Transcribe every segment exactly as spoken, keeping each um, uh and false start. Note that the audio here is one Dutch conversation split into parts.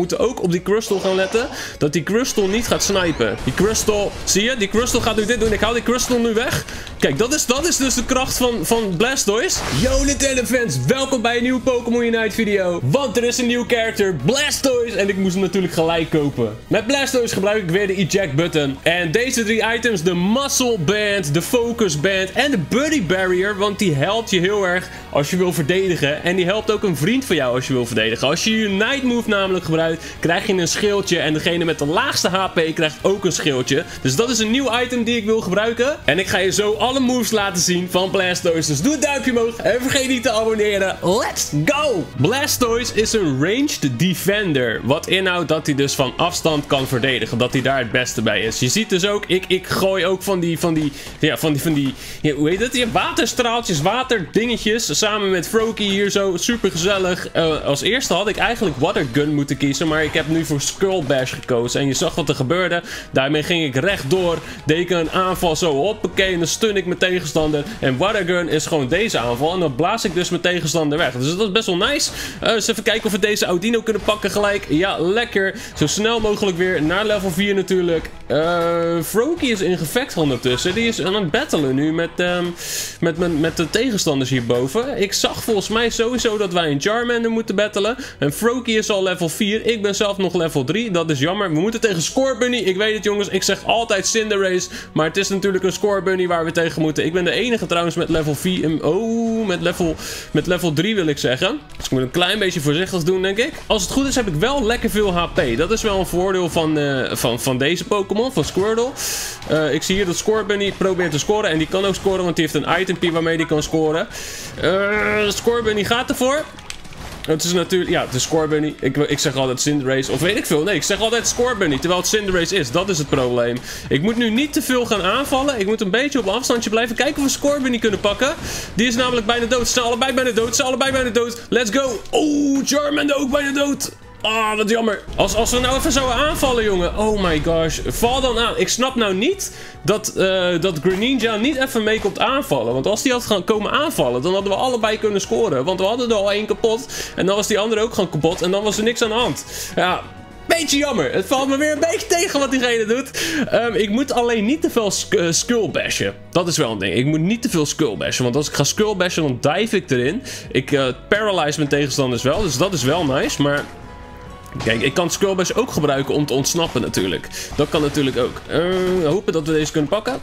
moeten ook op die Crustle gaan letten. Dat die Crustle niet gaat snipen. Die Crustle, zie je? Die Crustle gaat nu dit doen. Ik hou die Crustle nu weg. Kijk, dat is, dat is dus de kracht van, van Blastoise. Yo Nintendo fans, welkom bij een nieuwe Pokémon Unite video. Want er is een nieuw character, Blastoise. En ik moest hem natuurlijk gelijk kopen. Met Blastoise gebruik ik weer de Eject Button. En deze drie items, de Muscle Band, de Focus Band en de Buddy Barrier. Want die helpt je heel erg als je wil verdedigen. En die helpt ook een vriend van jou als je wil verdedigen. Als je Unite Move namelijk gebruikt, krijg je een schildje. En degene met de laagste H P krijgt ook een schildje. Dus dat is een nieuw item die ik wil gebruiken. En ik ga je zo alle moves laten zien van Blastoise. Dus doe een duimpje omhoog en vergeet niet te abonneren. Let's go! Blastoise is een ranged defender. Wat inhoudt dat hij dus van afstand kan verdedigen. Dat hij daar het beste bij is. Je ziet dus ook, ik, ik gooi ook van die, van die, ja, van die, van die, ja, hoe heet dat? Die waterstraaltjes, waterdingetjes. Samen met Froakie hier zo. Super gezellig. Uh, als eerste had ik eigenlijk Water Gun moeten kiezen. Maar ik heb nu voor Skull Bash gekozen. En je zag wat er gebeurde. Daarmee ging ik rechtdoor. Deed ik een aanval zo. Hoppakee. En dan stun ik mijn tegenstander. En Water Gun is gewoon deze aanval. En dan blaas ik dus mijn tegenstander weg. Dus dat is best wel nice. Uh, eens even kijken of we deze Audino kunnen pakken gelijk. Ja, lekker. Zo snel mogelijk weer naar level vier natuurlijk. Uh, Froakie is in gevecht ondertussen. Die is aan het battelen nu met, um, met, met, met de tegenstanders hierboven. Ik zag volgens mij sowieso dat wij een Charmander moeten battelen. En Froakie is al level vier. Ik ben zelf nog level drie. Dat is jammer. We moeten tegen Scorbunny. Ik weet het jongens. Ik zeg altijd Cinderace. Maar het is natuurlijk een Scorbunny waar we tegen moeten. Ik ben de enige trouwens met level vier. Oh, met level, met level drie wil ik zeggen. Dus ik moet een klein beetje voorzichtig doen denk ik. Als het goed is heb ik wel lekker veel H P. Dat is wel een voordeel van, uh, van, van deze Pokémon. Van Squirtle. Uh, ik zie hier dat Scorbunny probeert te scoren. En die kan ook scoren. Want die heeft een itempje waarmee die kan scoren. Uh, Scorbunny gaat ervoor. Het is natuurlijk... Ja, het is Scorbunny. Ik, ik zeg altijd Cinderace. Of weet ik veel. Nee, ik zeg altijd Scorbunny. Terwijl het Cinderace is. Dat is het probleem. Ik moet nu niet te veel gaan aanvallen. Ik moet een beetje op afstandje blijven. Kijken of we Scorbunny kunnen pakken. Die is namelijk bijna dood. Ze zijn allebei bijna dood. Ze zijn allebei bijna dood. Let's go. Oh, Charmander ook bijna dood. Ah, oh, wat jammer. Als, als we nou even zouden aanvallen, jongen. Oh my gosh. Val dan aan. Ik snap nou niet dat, uh, dat Greninja niet even mee komt aanvallen. Want als die had gaan komen aanvallen, dan hadden we allebei kunnen scoren. Want we hadden er al één kapot. En dan was die andere ook gewoon kapot. En dan was er niks aan de hand. Ja... Beetje jammer. Het valt me weer een beetje tegen wat diegene doet. Um, ik moet alleen niet te veel sk uh, skull bashen. Dat is wel een ding. Ik moet niet te veel skull bashen. Want als ik ga skull bashen, dan dive ik erin. Ik uh, paralyze mijn tegenstanders wel. Dus dat is wel nice. Maar... Kijk, ik kan Skull Bash ook gebruiken om te ontsnappen natuurlijk. Dat kan natuurlijk ook. Uh, hopen dat we deze kunnen pakken.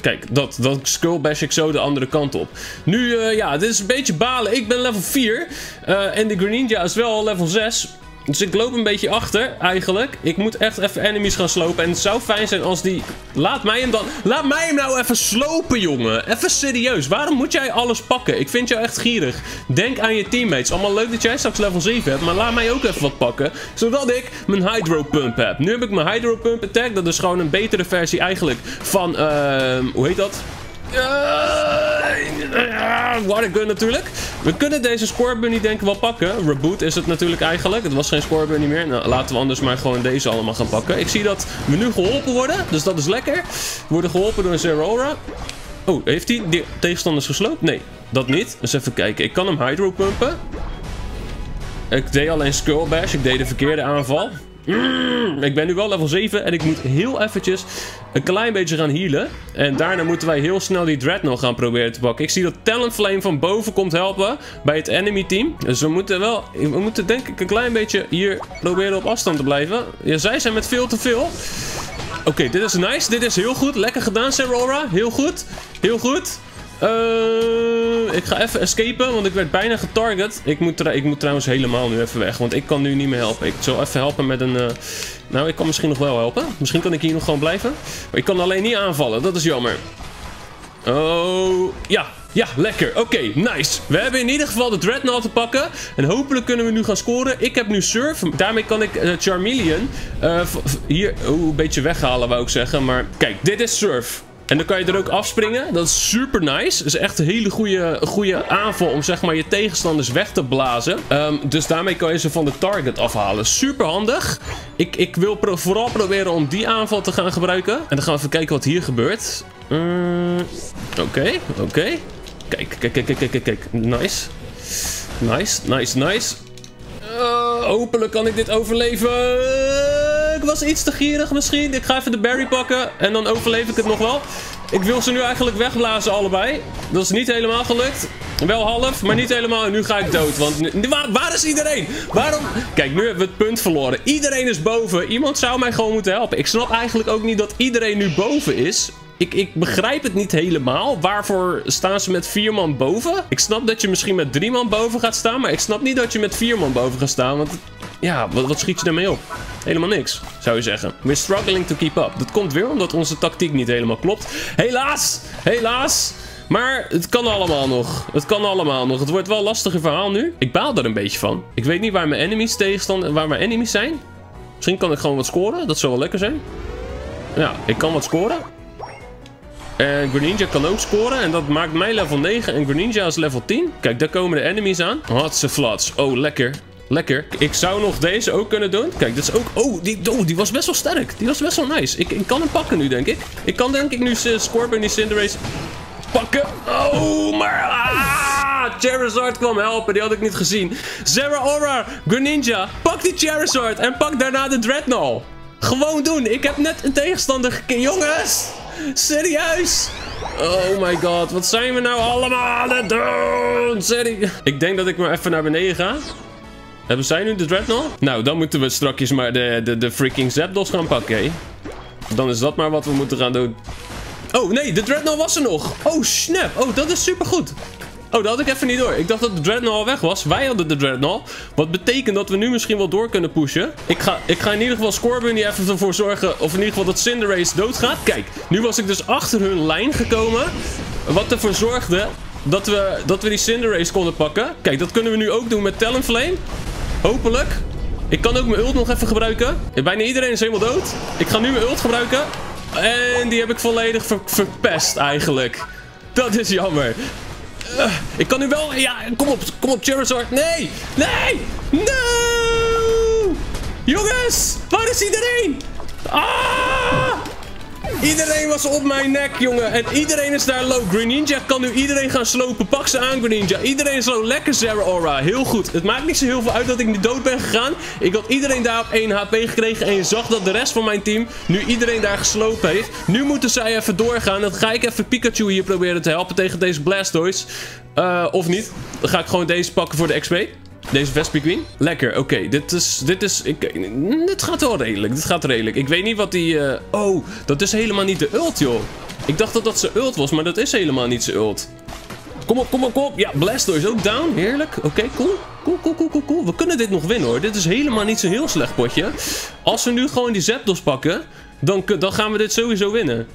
Kijk, dat, dat Skull Bash ik zo de andere kant op. Nu, uh, ja, dit is een beetje balen. Ik ben level vier. Uh, en de Greninja is wel level zes. Dus ik loop een beetje achter, eigenlijk. Ik moet echt even enemies gaan slopen. En het zou fijn zijn als die... Laat mij hem dan... Laat mij hem nou even slopen, jongen. Even serieus. Waarom moet jij alles pakken? Ik vind jou echt gierig. Denk aan je teammates. Allemaal leuk dat jij straks level zeven hebt. Maar laat mij ook even wat pakken. Zodat ik mijn Hydro Pump heb. Nu heb ik mijn Hydro Pump Attack. Dat is gewoon een betere versie eigenlijk van... Uh, hoe heet dat? Uh, Water Gun natuurlijk. We kunnen deze Scorbunny denk ik wel pakken. Reboot is het natuurlijk eigenlijk. Het was geen Scorbunny meer. Nou, laten we anders maar gewoon deze allemaal gaan pakken. Ik zie dat we nu geholpen worden. Dus dat is lekker. We worden geholpen door een Zeraora. Oh, heeft hij de tegenstanders gesloopt? Nee, dat niet. Dus even kijken. Ik kan hem hydro pumpen. Ik deed alleen Skull Bash. Ik deed de verkeerde aanval. Mm, ik ben nu wel level zeven en ik moet heel eventjes een klein beetje gaan healen. En daarna moeten wij heel snel die Dreadnought gaan proberen te pakken. Ik zie dat Talonflame van boven komt helpen bij het enemy team. Dus we moeten wel, we moeten denk ik een klein beetje hier proberen op afstand te blijven. Ja, zij zijn met veel te veel. Oké, okay, dit is nice. Dit is heel goed. Lekker gedaan, Zeraora. Heel goed. Heel goed. Uh, ik ga even escapen, want ik werd bijna getarget. Ik moet, ik moet trouwens helemaal nu even weg, want ik kan nu niet meer helpen. Ik zal even helpen met een... Uh... Nou, ik kan misschien nog wel helpen. Misschien kan ik hier nog gewoon blijven. Maar ik kan alleen niet aanvallen, dat is jammer. Oh, ja. Ja, lekker. Oké, okay, nice. We hebben in ieder geval de Dreadnought te pakken. En hopelijk kunnen we nu gaan scoren. Ik heb nu Surf. Daarmee kan ik uh, Charmeleon uh, hier oh, een beetje weghalen, wou ik zeggen. Maar kijk, dit is Surf. En dan kan je er ook afspringen. Dat is super nice. Dat is echt een hele goede, goede aanval om zeg maar je tegenstanders weg te blazen. Um, dus daarmee kan je ze van de target afhalen. Super handig. Ik, ik wil pro- vooral proberen om die aanval te gaan gebruiken. En dan gaan we even kijken wat hier gebeurt. Oké, um, oké. Okay, okay. Kijk, kijk, kijk, kijk, kijk, kijk. Nice. Nice, nice, nice. Uh, Hopelijk kan ik dit overleven. Ik was iets te gierig misschien. Ik ga even de berry pakken. En dan overleef ik het nog wel. Ik wil ze nu eigenlijk wegblazen allebei. Dat is niet helemaal gelukt. Wel half, maar niet helemaal. En nu ga ik dood. Want nu, waar, waar is iedereen? Waarom? Kijk, nu hebben we het punt verloren. Iedereen is boven. Iemand zou mij gewoon moeten helpen. Ik snap eigenlijk ook niet dat iedereen nu boven is. Ik, ik begrijp het niet helemaal. Waarvoor staan ze met vier man boven? Ik snap dat je misschien met drie man boven gaat staan. Maar ik snap niet dat je met vier man boven gaat staan. Want ja, wat, wat schiet je daarmee op? Helemaal niks, zou je zeggen. We're struggling to keep up. Dat komt weer omdat onze tactiek niet helemaal klopt. Helaas! Helaas! Maar het kan allemaal nog. Het kan allemaal nog. Het wordt wel een lastiger verhaal nu. Ik baal er een beetje van. Ik weet niet waar mijn enemies tegenstand, waar mijn enemies zijn. Misschien kan ik gewoon wat scoren. Dat zou wel lekker zijn. Ja, ik kan wat scoren. En Greninja kan ook scoren. En dat maakt mij level negen. En Greninja is level tien. Kijk, daar komen de enemies aan. Hatse flats. Oh, lekker. Lekker. Ik zou nog deze ook kunnen doen. Kijk, dit is ook... Oh, die, oh, die was best wel sterk. Die was best wel nice. Ik, ik kan hem pakken nu, denk ik. Ik kan denk ik nu uh, Scorbunny, Cinderace pakken. Oh, maar... Ah, Charizard kwam helpen. Die had ik niet gezien. Zeraora, Greninja. Pak die Charizard. En pak daarna de Dreadnought. Gewoon doen. Ik heb net een tegenstander gekend. Jongens! Serieus? Oh my god, wat zijn we nou allemaal aan het doen? Serieus? Ik denk dat ik maar even naar beneden ga. Hebben zij nu de Dreadnought? Nou, dan moeten we strakjes maar de, de, de freaking Zapdos gaan pakken, hè? Dan is dat maar wat we moeten gaan doen. Oh nee, de Dreadnought was er nog. Oh snap, oh dat is supergoed. Oh, dat had ik even niet door. Ik dacht dat de Dreadnought al weg was. Wij hadden de Dreadnought. Wat betekent dat we nu misschien wel door kunnen pushen. Ik ga, ik ga in ieder geval Scorbunny even ervoor zorgen. Of in ieder geval dat Cinderace doodgaat. Kijk, nu was ik dus achter hun lijn gekomen. Wat ervoor zorgde dat we, dat we die Cinderace konden pakken. Kijk, dat kunnen we nu ook doen met Talonflame. Hopelijk. Ik kan ook mijn ult nog even gebruiken. Bijna iedereen is helemaal dood. Ik ga nu mijn ult gebruiken. En die heb ik volledig ver, verpest eigenlijk. Dat is jammer. Uh, ik kan nu wel... Ja, kom op, kom op, Charizard. Nee, nee, no! Jongens, waar is iedereen? Ah! Iedereen was op mijn nek, jongen. En iedereen is daar low. Greninja kan nu iedereen gaan slopen. Pak ze aan, Greninja. Iedereen is low. Lekker, Zeraora. Heel goed. Het maakt niet zo heel veel uit dat ik niet dood ben gegaan. Ik had iedereen daar op één H P gekregen. En je zag dat de rest van mijn team nu iedereen daar geslopen heeft. Nu moeten zij even doorgaan. Dan ga ik even Pikachu hier proberen te helpen tegen deze Blastoise. Uh, of niet. Dan ga ik gewoon deze pakken voor de X P. Deze Vespiquen. Lekker, oké. Okay. Dit is... Dit is... Ik, dit gaat wel redelijk. Dit gaat redelijk. Ik weet niet wat die... Uh, oh, dat is helemaal niet de ult, joh. Ik dacht dat dat zijn ult was, maar dat is helemaal niet zijn ult. Kom op, kom op, kom op. Ja, Blastoise ook down. Heerlijk. Oké, okay, cool. Cool, cool, cool, cool, cool. We kunnen dit nog winnen, hoor. Dit is helemaal niet zo'n heel slecht potje. Als we nu gewoon die Zapdos pakken, dan, dan gaan we dit sowieso winnen.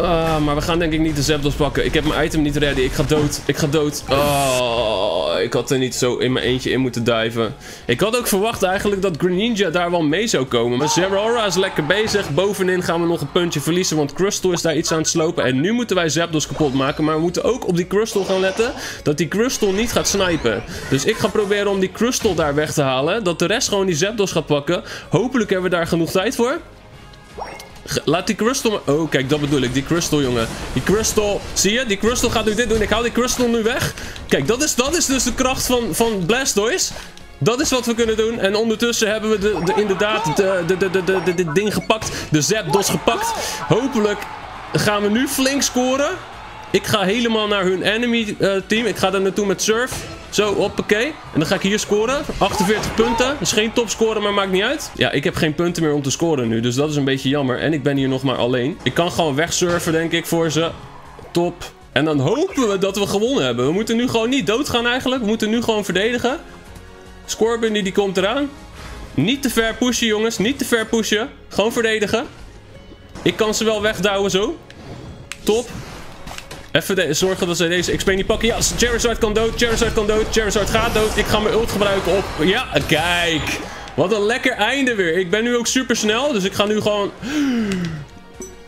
Uh, maar we gaan denk ik niet de Zapdos pakken. Ik heb mijn item niet ready. Ik ga dood. Ik ga dood. Oh, ik had er niet zo in mijn eentje in moeten diven. Ik had ook verwacht eigenlijk dat Greninja daar wel mee zou komen. Maar Zeraora is lekker bezig. Bovenin gaan we nog een puntje verliezen. Want Crustle is daar iets aan het slopen. En nu moeten wij Zapdos kapot maken. Maar we moeten ook op die Crustle gaan letten. Dat die Crustle niet gaat snipen. Dus ik ga proberen om die Crustle daar weg te halen. Dat de rest gewoon die Zapdos gaat pakken. Hopelijk hebben we daar genoeg tijd voor. Laat die Crustle... Oh, kijk, dat bedoel ik. Die Crustle, jongen. Die Crustle... Zie je? Die Crustle gaat nu dit doen. Ik haal die Crustle nu weg. Kijk, dat is, dat is dus de kracht van, van Blastoise. Dat is wat we kunnen doen. En ondertussen hebben we de, de, inderdaad dit ding gepakt. De Zapdos gepakt. Hopelijk gaan we nu flink scoren. Ik ga helemaal naar hun enemy uh, team. Ik ga daar naartoe met Surf. Zo, hoppakee. En dan ga ik hier scoren. achtenveertig punten. Dat is geen topscore, maar maakt niet uit. Ja, ik heb geen punten meer om te scoren nu. Dus dat is een beetje jammer. En ik ben hier nog maar alleen. Ik kan gewoon wegsurfen, denk ik, voor ze. Top. En dan hopen we dat we gewonnen hebben. We moeten nu gewoon niet doodgaan eigenlijk. We moeten nu gewoon verdedigen. Scorbunny, die komt eraan. Niet te ver pushen, jongens. Niet te ver pushen. Gewoon verdedigen. Ik kan ze wel wegduwen zo. Top. Even zorgen dat zij deze X P niet pakken. Ja, Charizard kan dood. Charizard kan dood. Charizard gaat dood. Ik ga mijn ult gebruiken op... Ja, kijk. Wat een lekker einde weer. Ik ben nu ook super snel. Dus ik ga nu gewoon...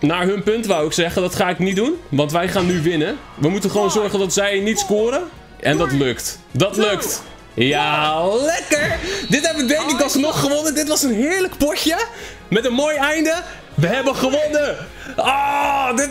Naar hun punt wou ik zeggen. Dat ga ik niet doen. Want wij gaan nu winnen. We moeten gewoon zorgen dat zij niet scoren. En dat lukt. Dat lukt. Ja, lekker. Dit hebben we denk ik alsnog gewonnen. Dit was een heerlijk potje. Met een mooi einde. We hebben gewonnen. Ah, oh, dit...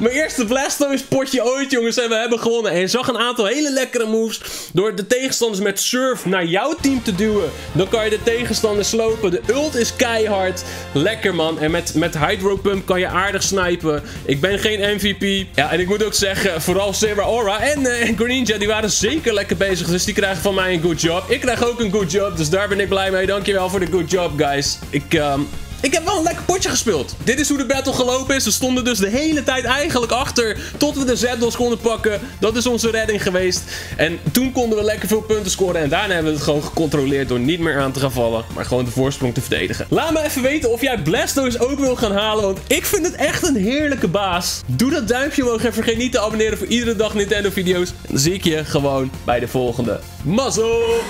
Mijn eerste Blastoise potje ooit, jongens. En we hebben gewonnen. En je zag een aantal hele lekkere moves. Door de tegenstanders met Surf naar jouw team te duwen. Dan kan je de tegenstander slopen. De ult is keihard. Lekker, man. En met, met Hydro Pump kan je aardig snipen. Ik ben geen M V P. Ja, en ik moet ook zeggen, vooral Zeraora en uh, Greninja, die waren zeker lekker bezig. Dus die krijgen van mij een good job. Ik krijg ook een good job. Dus daar ben ik blij mee. Dankjewel voor de good job, guys. Ik... Uh... Ik heb wel een lekker potje gespeeld. Dit is hoe de battle gelopen is. We stonden dus de hele tijd eigenlijk achter. Tot we de Zapdos konden pakken. Dat is onze redding geweest. En toen konden we lekker veel punten scoren. En daarna hebben we het gewoon gecontroleerd door niet meer aan te gaan vallen. Maar gewoon de voorsprong te verdedigen. Laat me even weten of jij Blastoise ook wil gaan halen. Want ik vind het echt een heerlijke baas. Doe dat duimpje omhoog en vergeet niet te abonneren voor iedere dag Nintendo video's. En dan zie ik je gewoon bij de volgende. Mazzel!